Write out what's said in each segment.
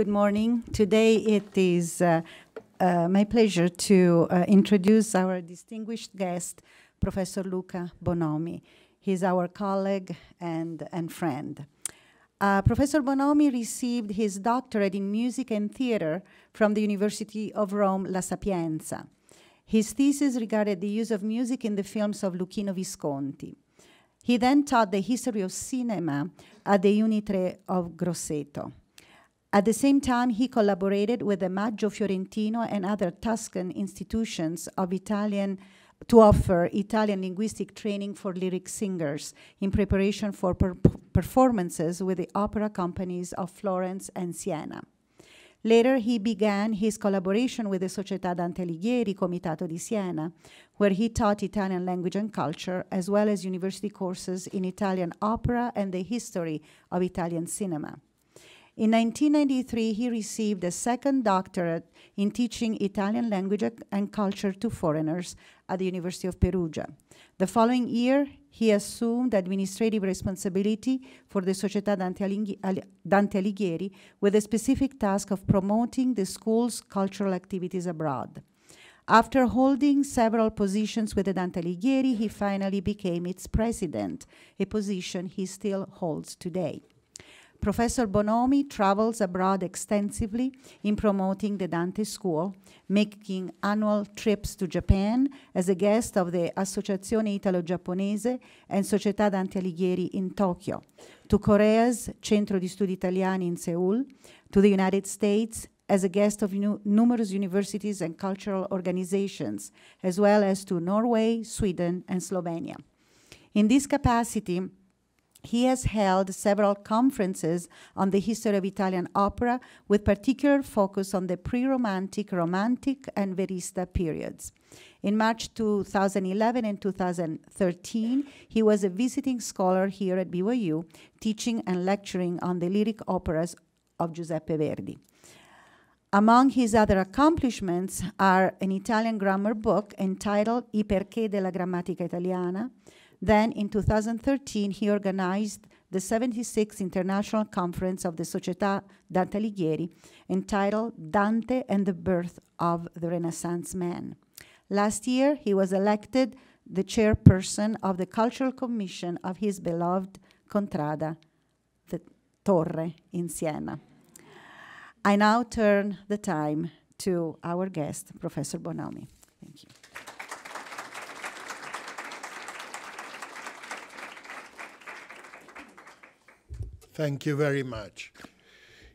Good morning. Today it is my pleasure to introduce our distinguished guest, Professor Luca Bonomi. He's our colleague and friend. Professor Bonomi received his doctorate in music and theater from the University of Rome, La Sapienza. His thesis regarded the use of music in the films of Luchino Visconti. He then taught the history of cinema at the Unitre of Grosseto. At the same time, he collaborated with the Maggio Fiorentino and other Tuscan institutions of Italian to offer Italian linguistic training for lyric singers in preparation for performances with the opera companies of Florence and Siena. Later, he began his collaboration with the Società Dante Alighieri Comitato di Siena, where he taught Italian language and culture, as well as university courses in Italian opera and the history of Italian cinema. In 1993, he received a second doctorate in teaching Italian language and culture to foreigners at the University of Perugia. The following year, he assumed administrative responsibility for the Società Dante Alighieri with a specific task of promoting the school's cultural activities abroad. After holding several positions with the Dante Alighieri, he finally became its president, a position he still holds today. Professor Bonomi travels abroad extensively in promoting the Dante School, making annual trips to Japan as a guest of the Associazione Italo-Giapponese and Società Dante Alighieri in Tokyo, to Korea's Centro di Studi Italiani in Seoul, to the United States as a guest of numerous universities and cultural organizations, as well as to Norway, Sweden, and Slovenia. In this capacity, he has held several conferences on the history of Italian opera with particular focus on the pre-Romantic, Romantic, and Verista periods. In March 2011 and 2013, he was a visiting scholar here at BYU, teaching and lecturing on the lyric operas of Giuseppe Verdi. Among his other accomplishments are an Italian grammar book entitled I perché della Grammatica Italiana. Then, in 2013, he organized the 76th International Conference of the Società Dante Alighieri, entitled Dante and the Birth of the Renaissance Man. Last year, he was elected the chairperson of the Cultural Commission of his beloved Contrada, the Torre in Siena. I now turn the time to our guest, Professor Bonomi. Thank you. Thank you very much.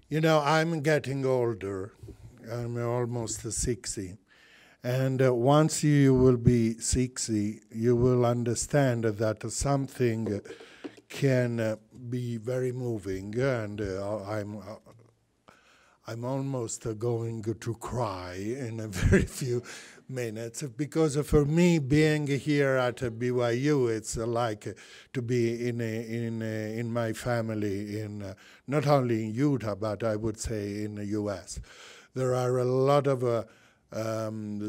You know, I'm getting older. I'm almost 60. And once you will be 60, you will understand that something can be very moving. And I'm almost going to cry in a very few minutes, because for me, being here at BYU, it's like to be in my family, not only in Utah, but I would say in the US. There are a lot of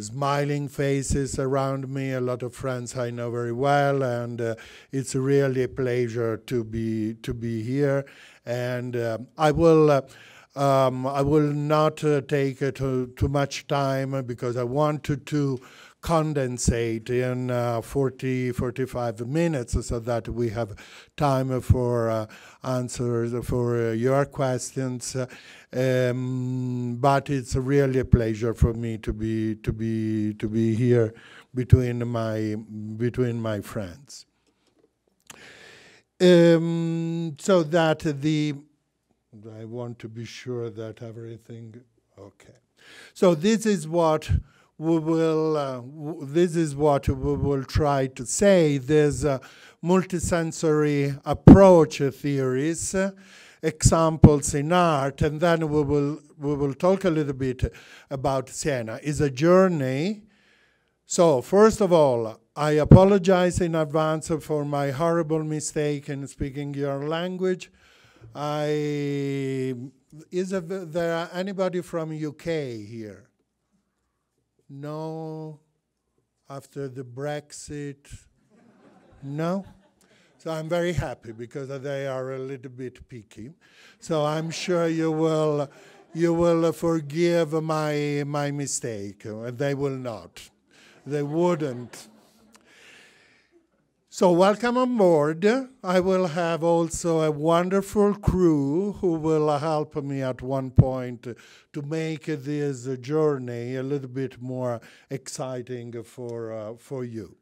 smiling faces around me, a lot of friends I know very well, and it's really a pleasure to be here. And I will not take too much time, because I wanted to condensate in 45 minutes so that we have time for answers for your questions. But it's really a pleasure for me to be here between my friends. So that I want to be sure that everything, okay. So this is what we will, try to say. There's multisensory approach theories, examples in art, and then we will talk a little bit about Siena. It's a journey. So first of all, I apologize in advance for my horrible mistake in speaking your language. There are anybody from UK here? No, after the Brexit? No? So I'm very happy, because they are a little bit picky. So I'm sure you will you will forgive my mistake. They will not. They wouldn't. So welcome on board. I will have also a wonderful crew who will help me at one point to make this journey a little bit more exciting for you.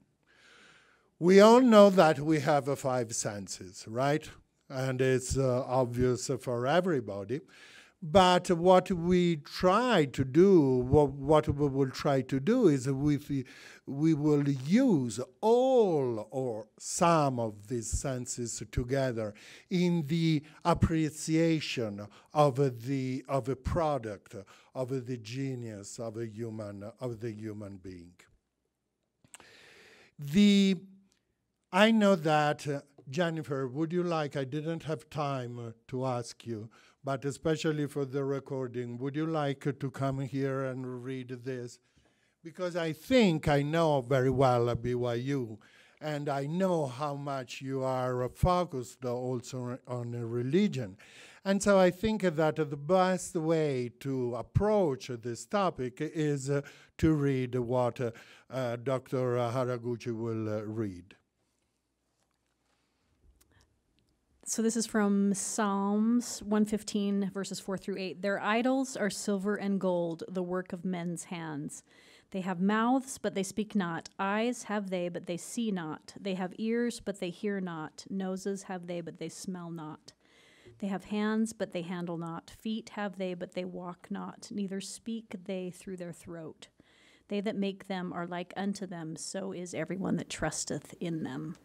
We all know that we have five senses, right? And it's obvious for everybody. But what we try to do, what we will try to do is we will use all or some of these senses together in the appreciation of a product, of the genius of the human being. I know that, Jennifer, would you like, I didn't have time to ask you, but especially for the recording, would you like to come here and read this? Because I think I know very well BYU, and I know how much you are focused also on religion. And so I think that the best way to approach this topic is to read what Dr. Haraguchi will read. So this is from Psalms 115, verses 4 through 8. Their idols are silver and gold, the work of men's hands. They have mouths, but they speak not. Eyes have they, but they see not. They have ears, but they hear not. Noses have they, but they smell not. They have hands, but they handle not. Feet have they, but they walk not. Neither speak they through their throat. They that make them are like unto them. So is everyone that trusteth in them.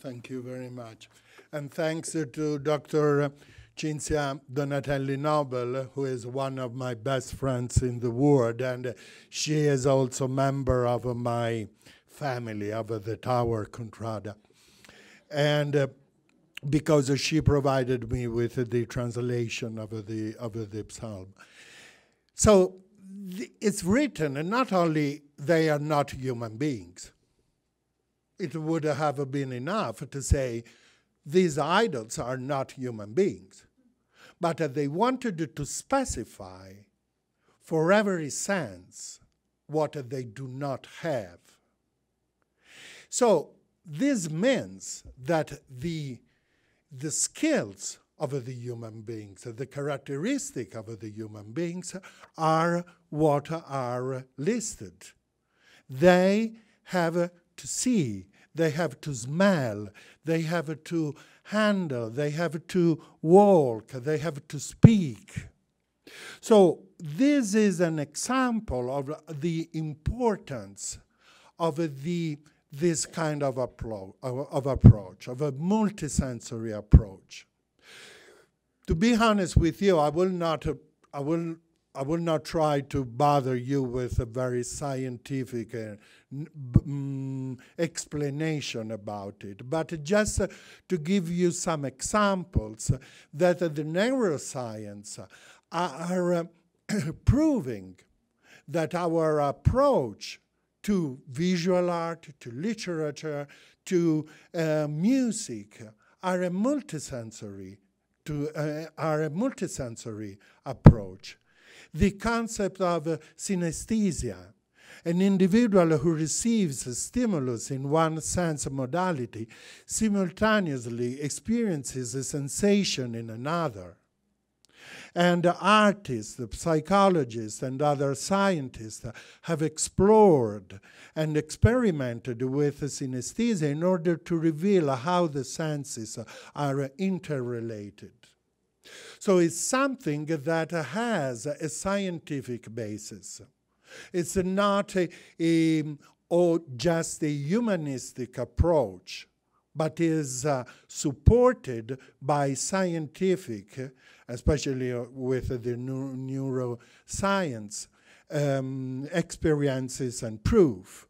Thank you very much. And thanks to Dr. Cinzia Donatelli-Nobel, who is one of my best friends in the world, and she is also a member of my family, of the Tower Contrada. And because she provided me with the translation of the psalm. So it's written, and not only they are not human beings. It would have been enough to say, these idols are not human beings. But they wanted to specify for every sense what they do not have. So this means that the skills of the human beings, the characteristics of the human beings are what are listed. They have to see, they have to smell, they have to handle, they have to walk, they have to speak. So this is an example of the importance of this kind of approach, of a multisensory approach. To be honest with you, I will not try to bother you with a very scientific explanation about it, but just to give you some examples that the neuroscience are proving that our approach to visual art, to literature, to music are a multisensory approach. The concept of synesthesia, an individual who receives a stimulus in one sense modality, simultaneously experiences a sensation in another. And artists, psychologists, and other scientists have explored and experimented with synesthesia in order to reveal how the senses are interrelated. So it's something that has a scientific basis. It's not or just a humanistic approach, but is supported by scientific, especially with the neuroscience experiences and proof.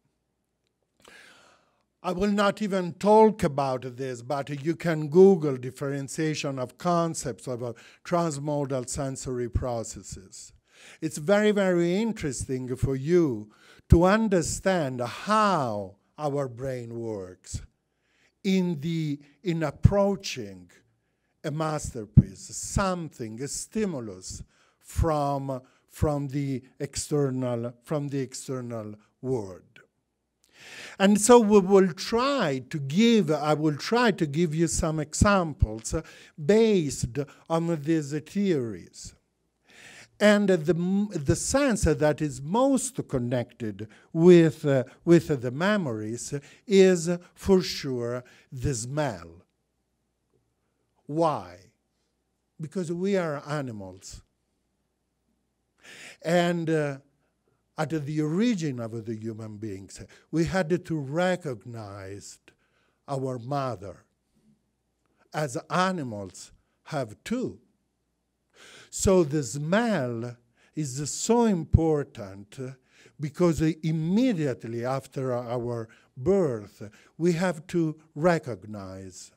I will not even talk about this, but you can Google differentiation of concepts of transmodal sensory processes. It's very, very interesting for you to understand how our brain works in approaching a masterpiece, something, a stimulus from the external world. And so we will try to give, I will try to give you some examples based on these theories. And the sense that is most connected with the memories is for sure the smell. Why? Because we are animals. And at the origin of the human beings, we had to recognize our mother, as animals have too. So the smell is so important because immediately after our birth, we have to recognize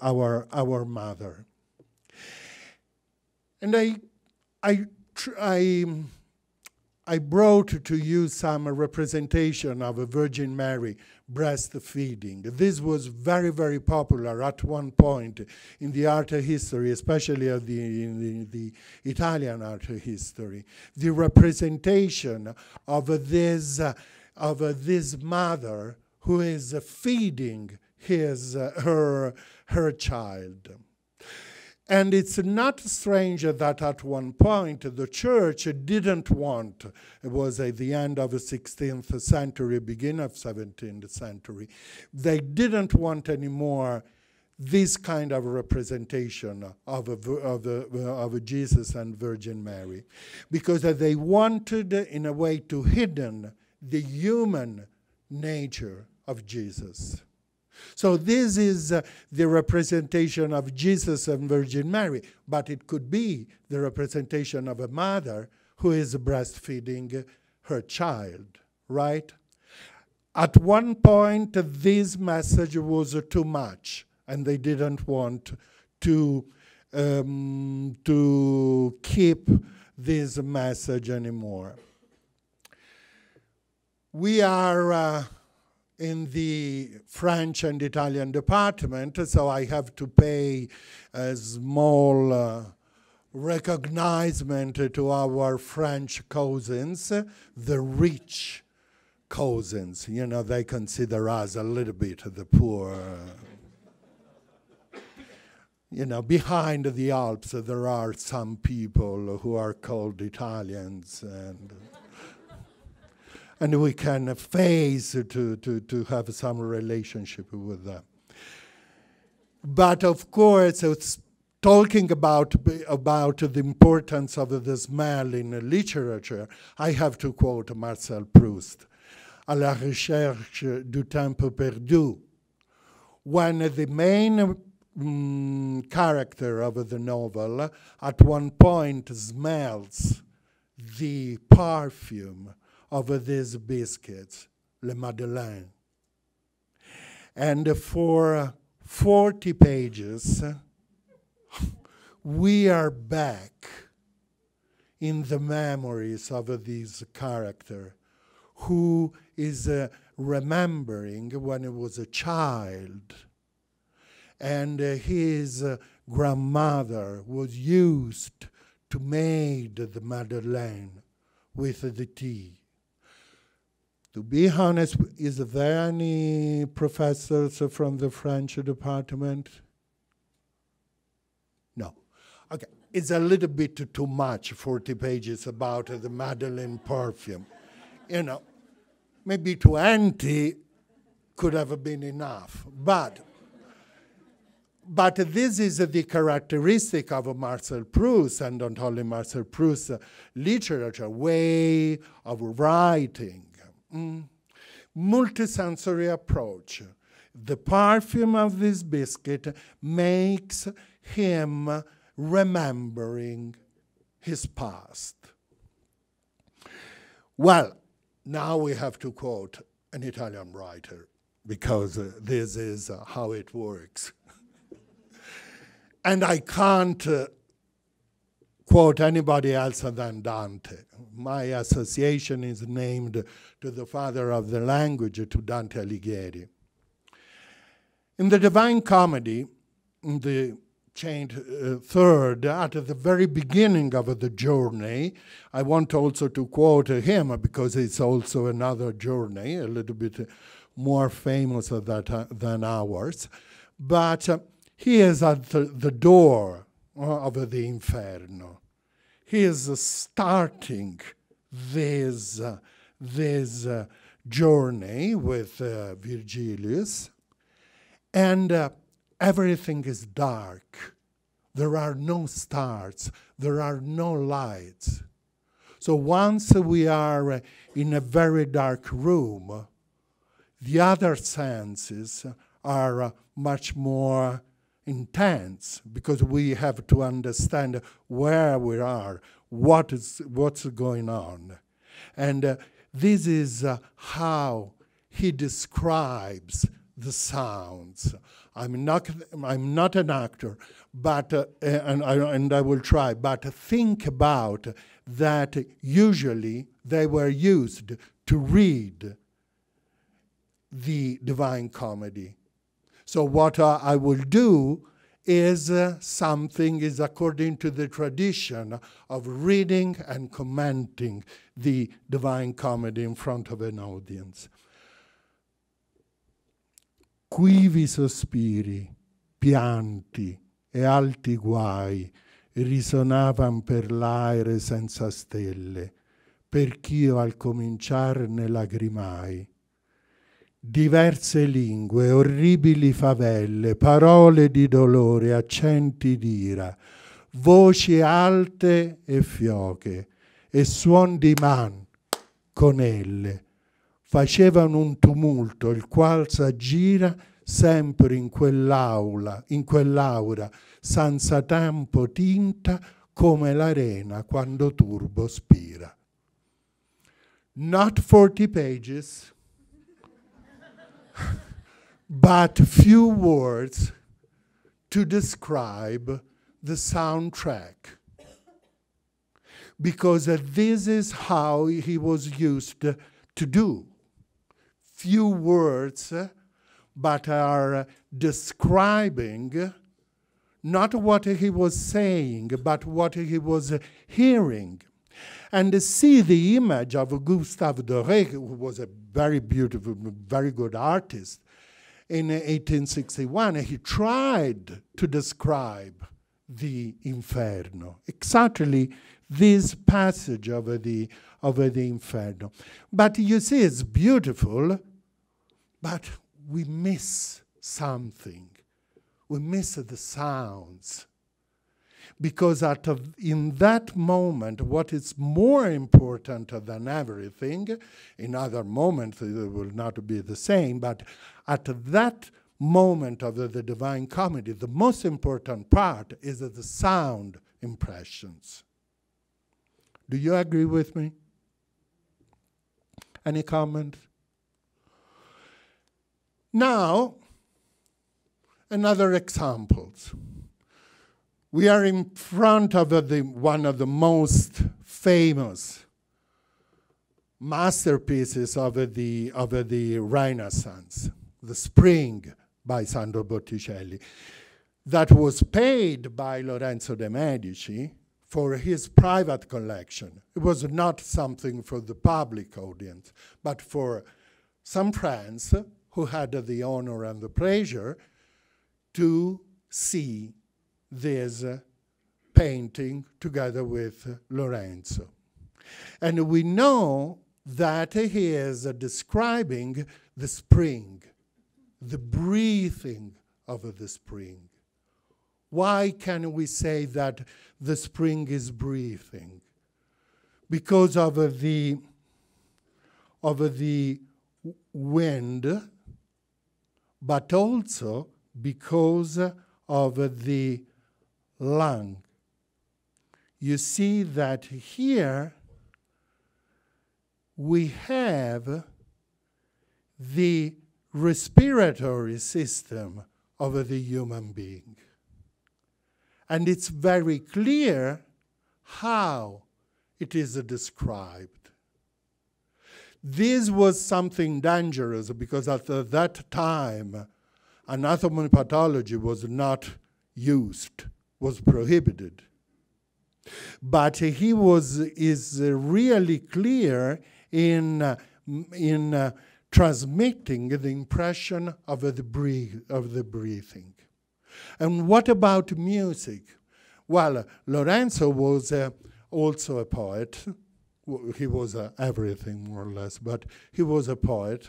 our mother. And I brought to you some representation of a Virgin Mary breastfeeding. This was very, very popular at one point in the art history, especially of the Italian art history. The representation of this mother who is feeding her child. And it's not strange that at one point the church didn't want, it was at the end of the 16th century, beginning of 17th century, they didn't want anymore this kind of representation of Jesus and Virgin Mary, because they wanted in a way to hidden the human nature of Jesus. So this is the representation of Jesus and Virgin Mary, but it could be the representation of a mother who is breastfeeding her child, right? At one point, this message was too much, and they didn't want to keep this message anymore. We are in the French and Italian department, so I have to pay a small recognition to our French cousins, the rich cousins. You know, they consider us a little bit the poor. You know, behind the Alps, there are some people who are called Italians, and we can face to have some relationship with them. But of course, it's talking about the importance of the smell in literature, I have to quote Marcel Proust, "À la recherche du temps perdu," when the main character of the novel at one point smells the perfume of these biscuits, Le Madeleine. And for 40 pages, we are back in the memories of this character who is remembering when he was a child and his grandmother was used to make the Madeleine with the tea. To be honest, is there any professors from the French department? No. Okay, it's a little bit too much, 40 pages about the Madeleine perfume. You know, maybe 20 could have been enough, but this is the characteristic of Marcel Proust, and not only Marcel Proust, literature, way of writing. Multisensory approach. The perfume of this biscuit makes him remembering his past. Well, now we have to quote an Italian writer because this is how it works. And I can't quote anybody else than Dante. My association is named to the father of the language, to Dante Alighieri. In the Divine Comedy, in the third, at the very beginning of the journey. I want also to quote him because it's also another journey, a little bit more famous than ours. But he is at the door of the Inferno. He is starting this journey with Virgilius, and everything is dark. There are no stars, there are no lights. So once we are in a very dark room, the other senses are much more intense, because we have to understand where we are, what's going on. And this is how he describes the sounds. I'm not an actor, but and I will try, but think about that usually they were used to read the Divine Comedy. So what I will do is something is according to the tradition of reading and commenting the Divine Comedy in front of an audience. Quivi sospiri, pianti e alti guai risonavan per l'aere senza stelle, perch'io al cominciar ne lagrimai. Diverse lingue, orribili favelle, parole di dolore, accenti d'ira, voci alte e fioche, e suon di man con elle, facevano un tumulto, il qual s'aggira sempre in quell'aula, in quell'aura, senza tempo tinta come l'arena quando turbo spira. Not 40 pages, but few words to describe the soundtrack, because this is how he was used to do. Few words, but are describing not what he was saying, but what he was hearing. And see the image of Gustave Doré, who was a very beautiful, very good artist. In 1861, he tried to describe the Inferno, exactly this passage of the Inferno. But you see, it's beautiful, but we miss something. We miss the sounds. Because in that moment, what is more important than everything, in other moments it will not be the same, but at that moment of the Divine Comedy, the most important part is the sound impressions. Do you agree with me? Any comment? Now, another examples. We are in front of one of the most famous masterpieces of the Renaissance, The Spring by Sandro Botticelli, that was paid by Lorenzo de' Medici for his private collection. It was not something for the public audience, but for some friends who had the honor and the pleasure to see this painting together with Lorenzo. And we know that he is describing the spring, the breathing of the spring. Why can we say that the spring is breathing? Because of the wind, but also because of the lung. You see that here we have the respiratory system of the human being. And it's very clear how it is described. This was something dangerous because at that time anatomy pathology was not used was prohibited. But he is really clear in transmitting the impression of the breathing. And what about music? Well, Lorenzo was also a poet. He was everything, more or less, but he was a poet.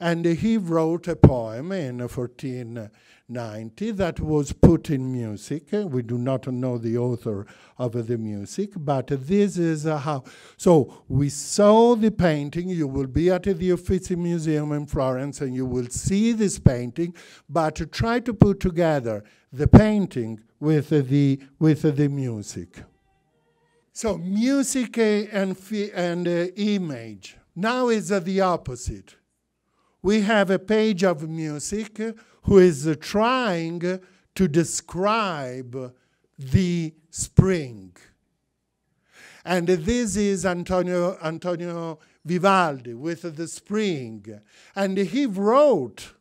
And he wrote a poem in 1490 that was put in music. We do not know the author of the music, but this is how. So we saw the painting. You will be at the Uffizi Museum in Florence, and you will see this painting. But try to put together the painting with the music. So music and image. Now is the opposite. We have a page of music who is trying to describe the spring. And this is Antonio Vivaldi with the spring. And he wrote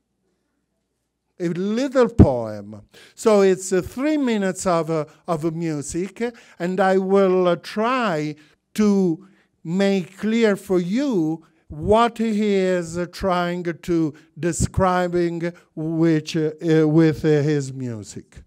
a little poem. So it's 3 minutes of music, and I will try to make clear for you what he is trying to describing with his music.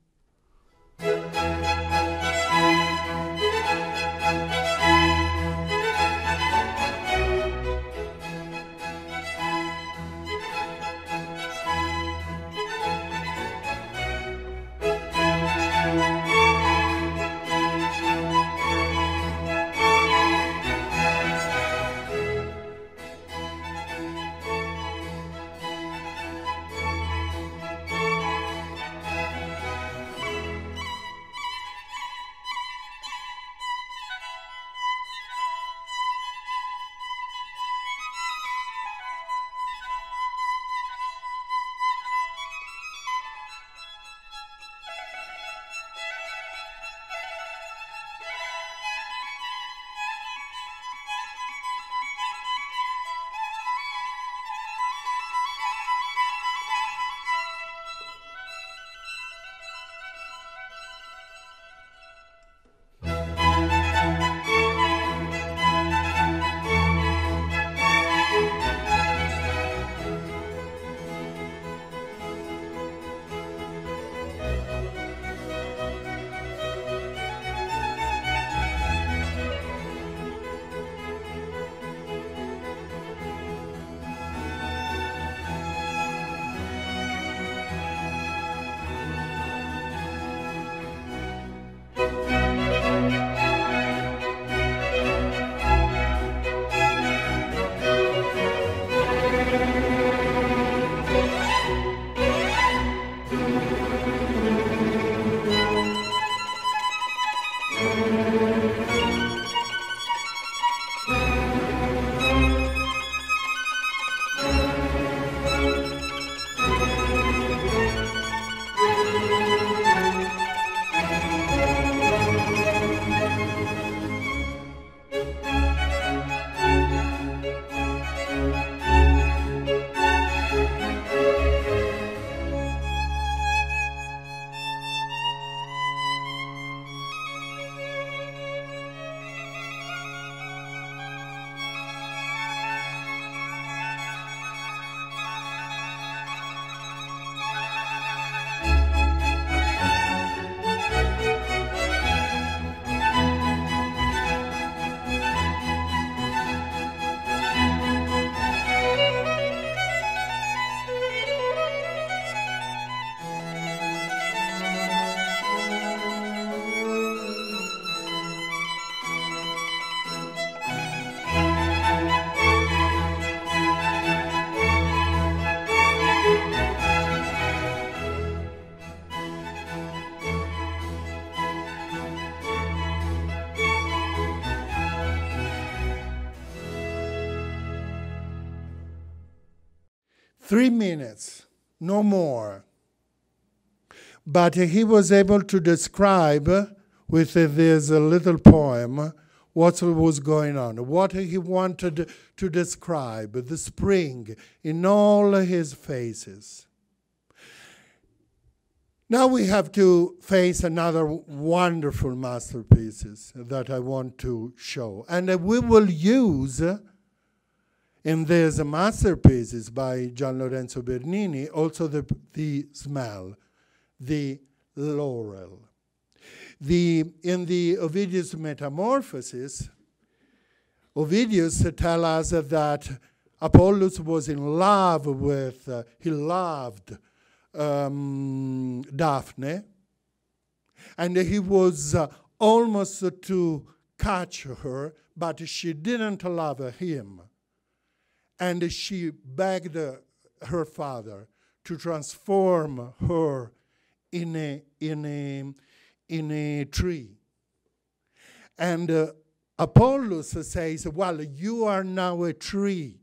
"3 minutes, no more." But he was able to describe with this little poem what was going on, what he wanted to describe, the spring in all his faces. Now we have to face another wonderful masterpiece that I want to show. And we will use in these masterpieces by Gian Lorenzo Bernini also the smell, the laurel. In the Ovidius Metamorphoses, Ovidius tells us that Apollo was in love with, he loved Daphne, and he was almost to catch her, but she didn't love him, and she begged her father to transform her in a tree. And Apollo says, well, you are now a tree,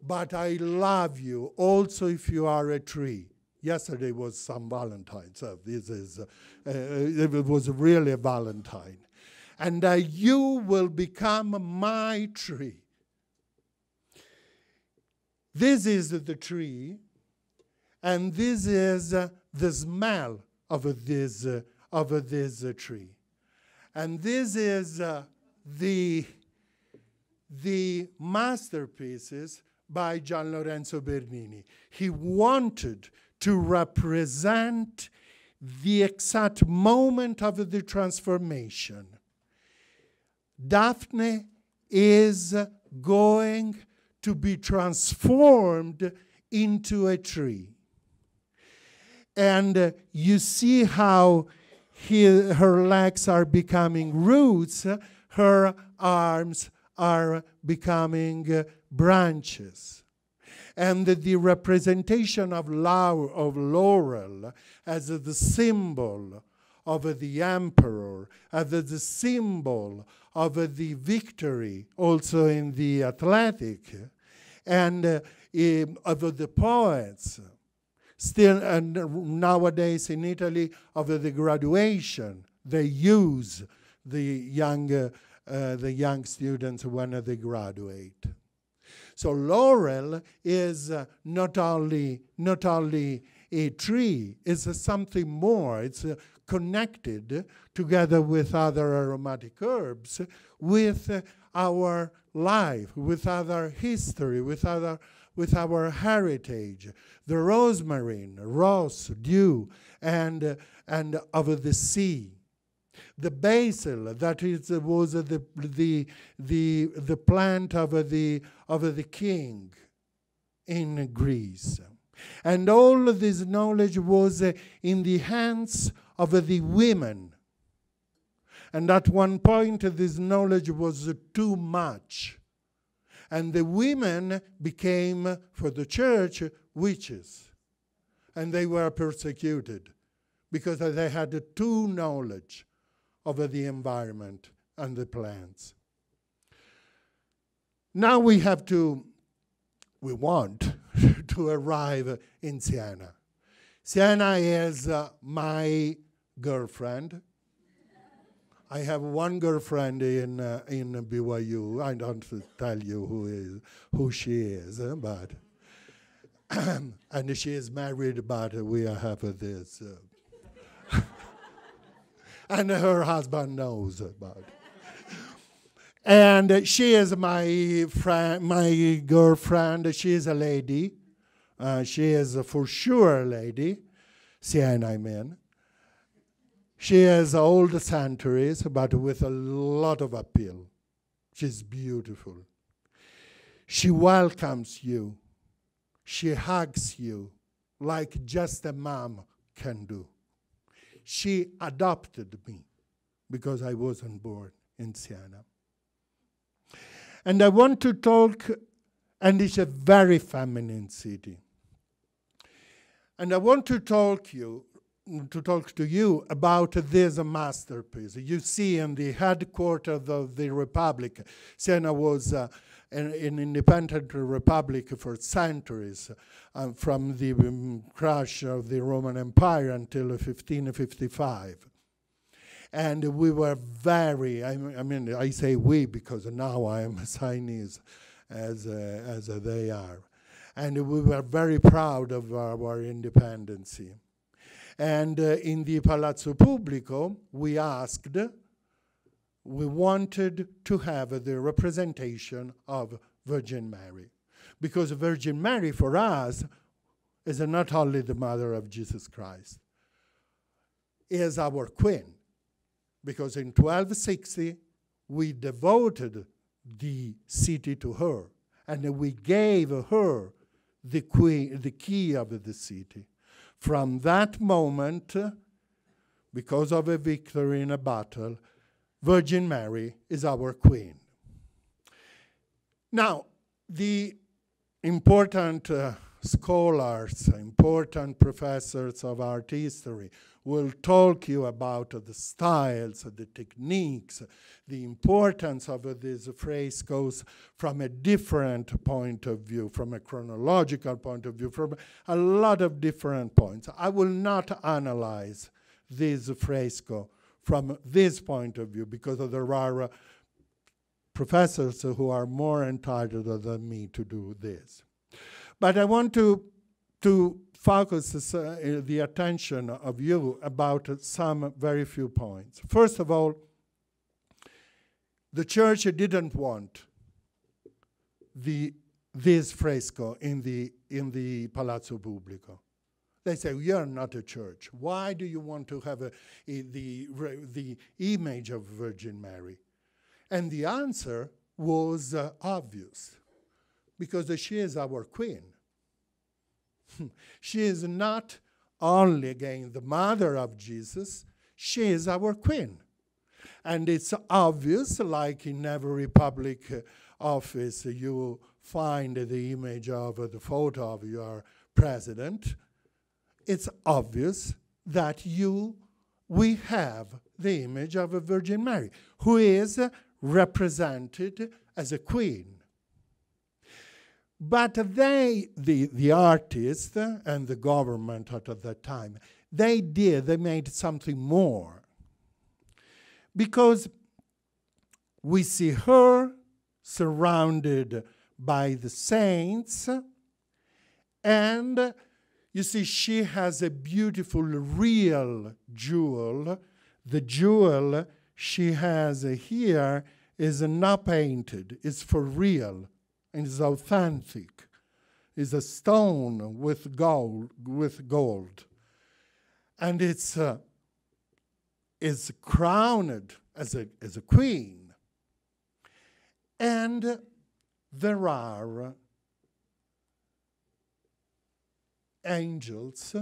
but I love you also if you are a tree. Yesterday was St. Valentine's, so this is, it was really a Valentine. And you will become my tree. This is the tree, and this is the smell of this tree. And this is the masterpieces by Gian Lorenzo Bernini. He wanted to represent the exact moment of the transformation. Daphne is going to be transformed into a tree. And you see how her legs are becoming roots, her arms are becoming branches. And the representation of laurel as the symbol of the emperor, as the symbol of the victory, also in the athletic, and of the poets, still nowadays in Italy, of the graduation, they use the young students when they graduate. So laurel is not only a tree, it's something more. It's connected together with other aromatic herbs, with our life, with other history, with our heritage. The rosemary, rose, dew, and of the sea. The basil, that is, was the plant of the king in Greece, and all of this knowledge was in the hands of the women. And at one point, this knowledge was too much, and the women became, for the church, witches, and they were persecuted because they had too knowledge of the environment and the plants. Now we have to, we want to arrive in Siena. Siena is my girlfriend. I have one girlfriend in BYU. I don't tell you who she is, but and she is married, but we have this. And her husband knows about it. And she is my girlfriend. She is a lady. She is for sure a lady. Siena, I mean. She is old centuries, but with a lot of appeal. She's beautiful. She welcomes you. She hugs you like just a mom can do. She adopted me because I wasn't born in Siena. And I want to talk, and it's a very feminine city. And I want to talk to you about this masterpiece. You see in the headquarters of the Republic, Siena was an independent republic for centuries, from the crash of the Roman Empire until 1555. And we were very, I mean, I say we because now I am a Sienese as they are. And we were very proud of our independency. And in the Palazzo Pubblico, we wanted to have the representation of Virgin Mary, because Virgin Mary for us is not only the mother of Jesus Christ, is our queen, because in 1260 we devoted the city to her, and we gave her the key of the city. From that moment, because of a victory in a battle, Virgin Mary is our queen. Now, the important scholars, important professors of art history will talk you about the styles, the techniques, the importance of these frescoes from a different point of view, from a chronological point of view, from a lot of different points. I will not analyze this fresco from this point of view, because there are professors who are more entitled than me to do this. But I want to focus the attention of you about some very few points. First of all, the church didn't want this fresco in the Palazzo Pubblico. They say, we are not a church. Why do you want to have the image of Virgin Mary? And the answer was obvious. Because she is our queen. She is not only, again, the mother of Jesus, she is our queen. And it's obvious, like in every public office, you find the image of the photo of your president. It's obvious that we have the image of a Virgin Mary, who is represented as a queen. But the artists and the government at that time, they made something more. Because we see her surrounded by the saints, and you see she has a beautiful real jewel. The jewel she has here is not painted, it's for real. And is authentic, is a stone with gold, and it's crowned as a queen. And there are angels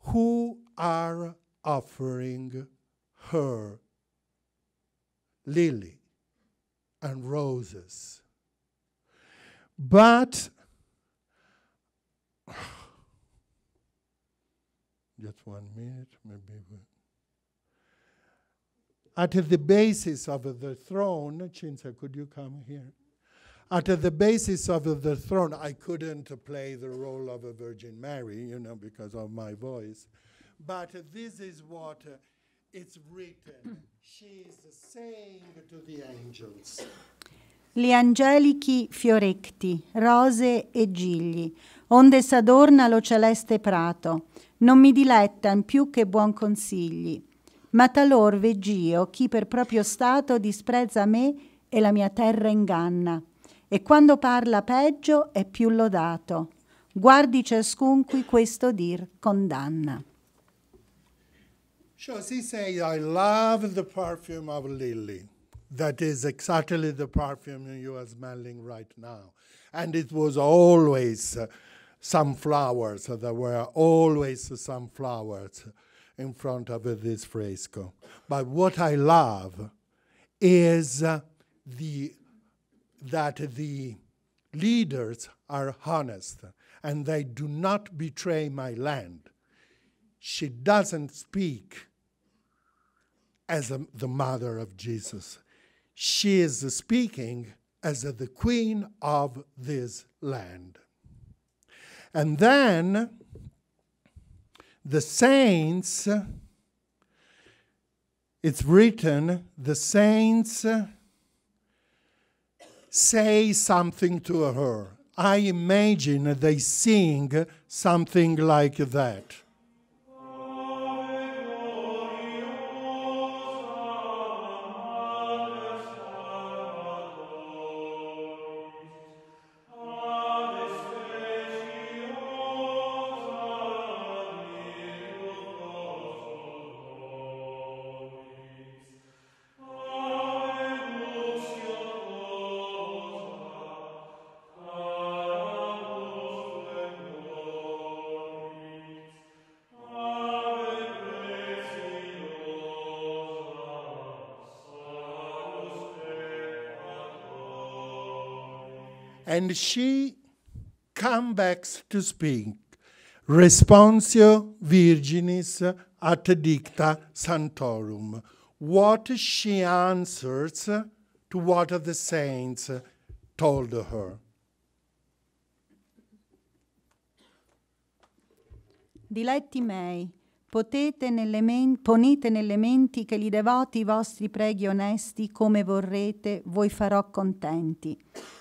who are offering her lily and roses. But just 1 minute, maybe. At the basis of the throne, Cinzia, could you come here? At the basis of the throne, I couldn't play the role of a Virgin Mary, you know, because of my voice. But this is what it's written. She is saying to the angels. Li angelichi fioretti, rose e gigli, onde s'adorna lo celeste prato, non mi dilettan più che buon consigli. Ma talor veggio chi per proprio stato disprezza me e la mia terra inganna, e quando parla peggio è più lodato. Guardi ciascun qui questo dir condanna. So she says, I love the perfume of lily. That is exactly the perfume you are smelling right now. And it was always some flowers. There were always some flowers in front of this fresco. But what I love is that the leaders are honest and they do not betray my land. She doesn't speak as the mother of Jesus. She is speaking as the queen of this land. And then the saints, it's written, the saints say something to her. I imagine they sing something like that. and she comes back to speak. Responsio Virginis at dicta Santorum. What she answers to what the saints told her. Diletti mei, ponete nelle menti che gli devoti i vostri preghi onesti come vorrete, voi farò contenti.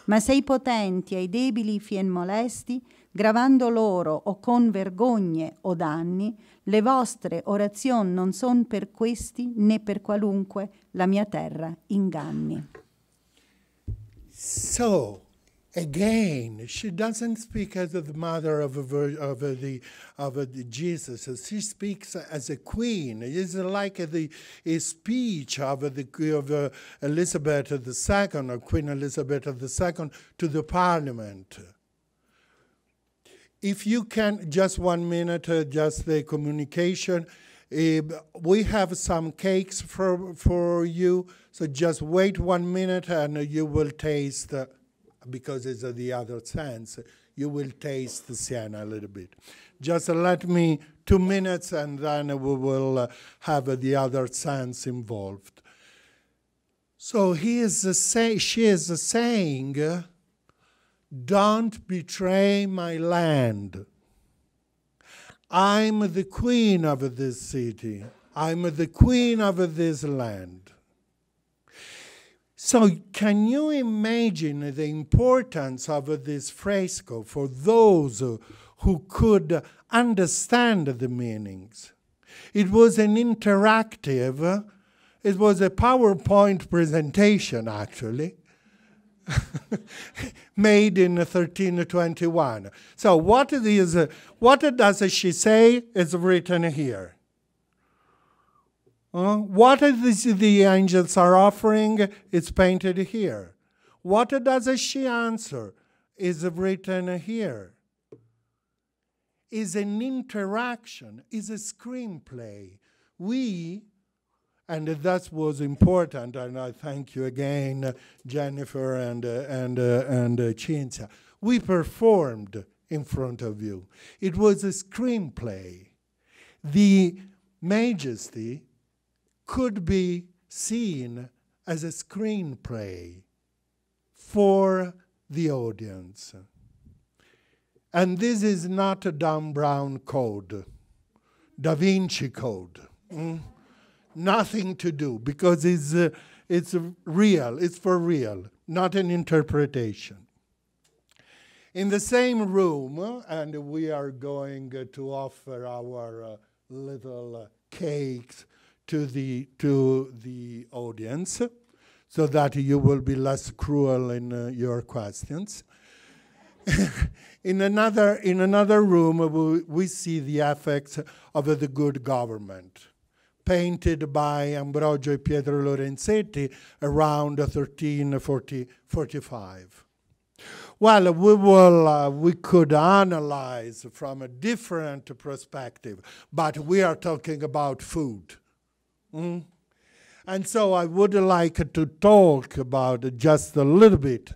Ma se i potenti ai debili fien molesti, gravando loro o con vergogne o danni, le vostre orazioni non son per questi né per qualunque la mia terra inganni. So, again, she doesn't speak as the mother of Jesus. She speaks as a queen. It's like a speech of Elizabeth II, or Queen Elizabeth II, to the Parliament. If you can, just 1 minute, just the communication. We have some cakes for you, so just wait 1 minute and you will taste. Because it's the other sense, you will taste Siena a little bit. Just let me 2 minutes and then we will have the other sense involved. So he is she is saying, don't betray my land. I'm the queen of this city. I'm the queen of this land. So can you imagine the importance of this fresco for those who could understand the meanings? It was an interactive, it was a PowerPoint presentation actually, made in 1321. So what does she say is written here? What the angels are offering is painted here. What does she answer is written here. Is an interaction, is a screenplay. We, and that was important, and I thank you again, Jennifer and Cinzia. We performed in front of you. It was a screenplay. The majesty could be seen as a screenplay for the audience. And this is not a Dan Brown code, Da Vinci code. Nothing to do, because it's real, it's for real, not an interpretation. In the same room, and we are going to offer our little cakes to the audience, so that you will be less cruel in your questions. in another room, we see the effects of the good government, painted by Ambrogio e Pietro Lorenzetti around 1345. Well, we could analyze from a different perspective, but we are talking about food. And so I would like to talk about just a little bit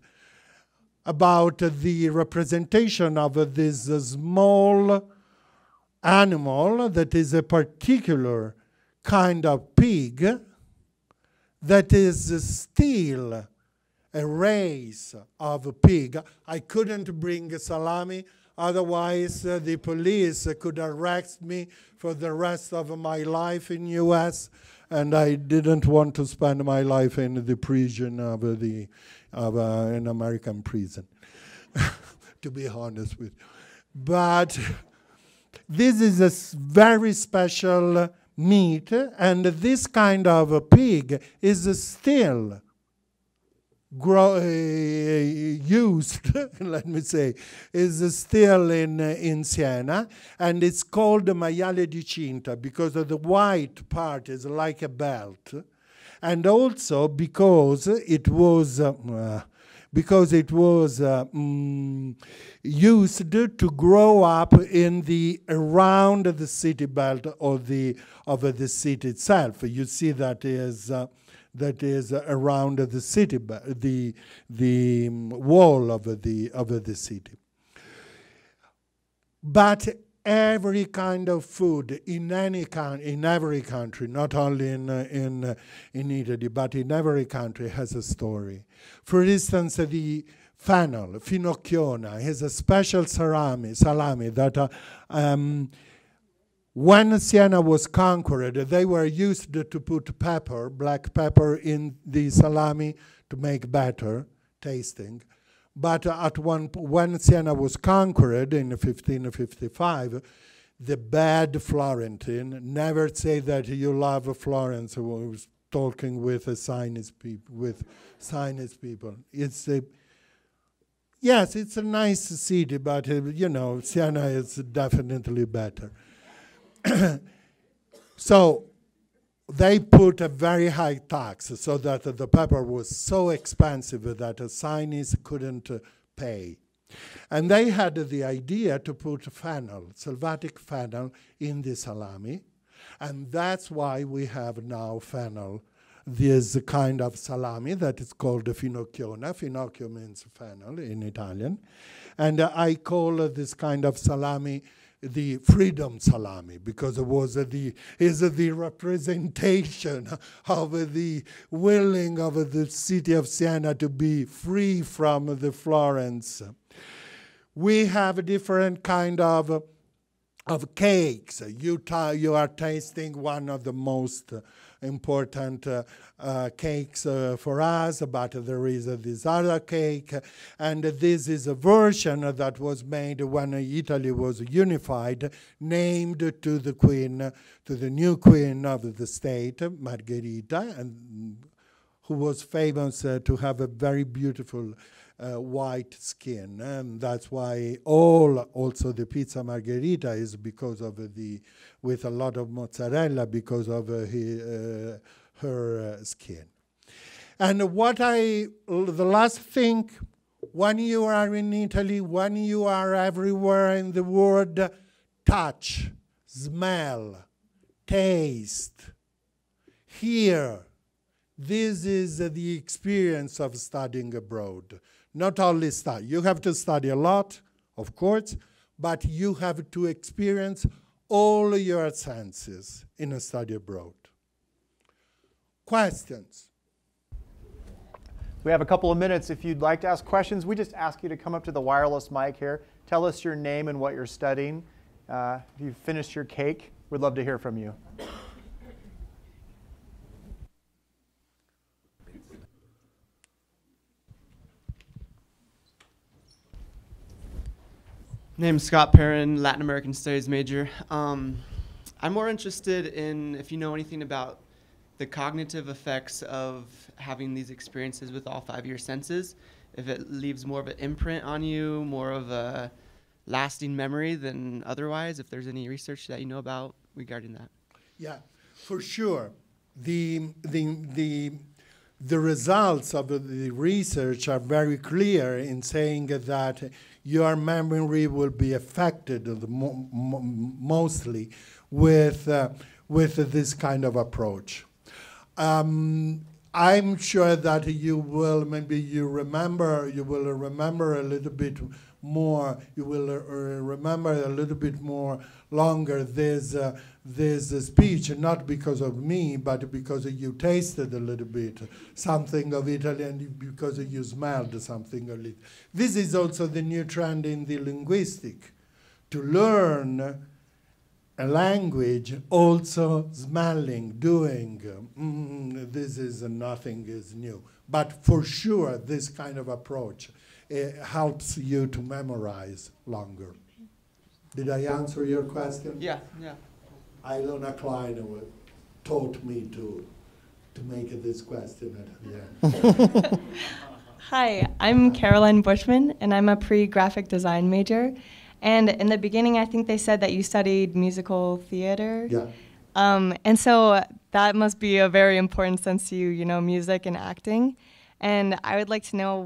about the representation of this small animal that is a particular kind of pig that is still a race of pig. I couldn't bring salami, otherwise the police could arrest me for the rest of my life in US, and I didn't want to spend my life in the prison of an American prison, to be honest with you. But this is a very special meat, and this kind of a pig is still used, let me say, is still in Siena, and it's called maiale di cinta because the white part is like a belt, and also because it was used to grow up in the around the city belt or the of the city itself. You see that is. that is around the city, the wall of the city. But every kind of food in every country, not only in Italy, but in every country has a story. For instance, the fennel, Finocchiona, is a special salami that when Siena was conquered, they were used to put pepper, black pepper, in the salami to make better tasting. But at when Siena was conquered in 1555, the bad Florentine, never say that you love Florence, was talking with a Sienese people. It's a, yes, it's a nice city, but you know, Siena is definitely better. So they put a very high tax so that the pepper was so expensive that the Sienese couldn't pay. And they had the idea to put fennel, sylvatic fennel, in the salami. And that's why we have now fennel, this kind of salami that is called Finocchiona. Finocchio means fennel in Italian. And I call this kind of salami the freedom salami, because it was is the representation of the willing of the city of Siena to be free from the Florence. We have different kind of cakes. You are tasting one of the most important cakes for us, but there is this other cake, and this is a version that was made when Italy was unified, named to the queen, to the new queen of the state, Margherita, and who was famous to have a very beautiful white skin, and that's why also the pizza Margherita is because of with a lot of mozzarella, because of her skin. And the last thing, when you are in Italy, when you are everywhere in the world, touch, smell, taste, hear. This is the experience of studying abroad. Not only study, you have to study a lot, of course, but you have to experience all your senses in a study abroad. Questions? We have a couple of minutes. If you'd like to ask questions, we just ask you to come up to the wireless mic here. Tell us your name and what you're studying. If you've finished your cake, we'd love to hear from you. Name's Scott Perrin, Latin American Studies major. I'm more interested in if you know anything about the cognitive effects of having these experiences with all 5 of your senses, if it leaves more of an imprint on you, more of a lasting memory than otherwise, if there's any research that you know about regarding that. Yeah, for sure. The results of the research are very clear in saying that your memory will be affected mostly with this kind of approach. I'm sure that you will, remember a little bit more, you will remember a little bit more longer this speech, not because of me, but because you tasted a little bit something of Italy and because you smelled something of it. This is also the new trend in the linguistic, to learn a language also smelling, doing. This is nothing is new, but for sure this kind of approach helps you to memorize longer. Did I answer your question? Yeah, yeah. Ilona Klein taught me to make this question at the end. Hi, I'm Caroline Bushman, and I'm a pre-graphic design major. And in the beginning, I think they said that you studied musical theater. Yeah. And so that must be a very important sense to you, you know, music and acting. And I would like to know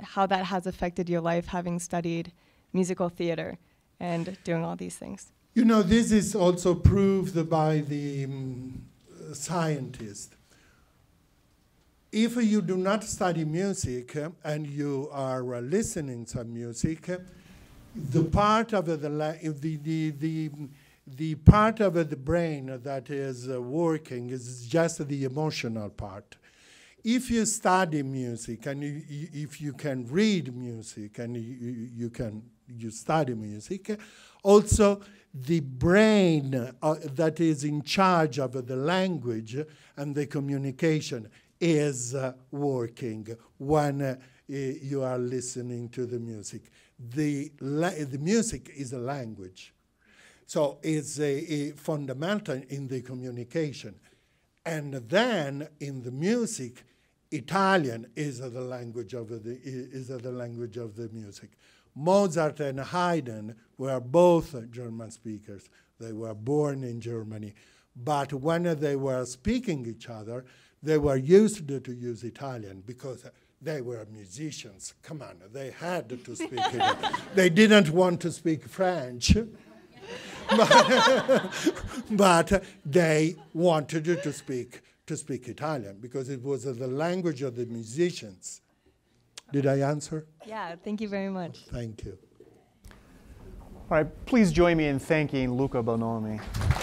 how that has affected your life, having studied musical theater and doing all these things. You know, this is also proved by the scientists. If you do not study music and you are listening to music, the part of the part of the brain that is working is just the emotional part. If you study music and if you can read music and you study music, also the brain that is in charge of the language and the communication is working when you are listening to the music. The music is a language. So it's a fundamental in the communication. And then in the music, Italian is the language of the music. Mozart and Haydn were both German speakers. They were born in Germany. But when they were speaking each other, they were used to use Italian because they were musicians. Come on, they had to speak Italian. They didn't want to speak French. But they wanted to speak Italian because it was the language of the musicians. Did I answer? Yeah, thank you very much. Thank you. All right, please join me in thanking Luca Bonomi.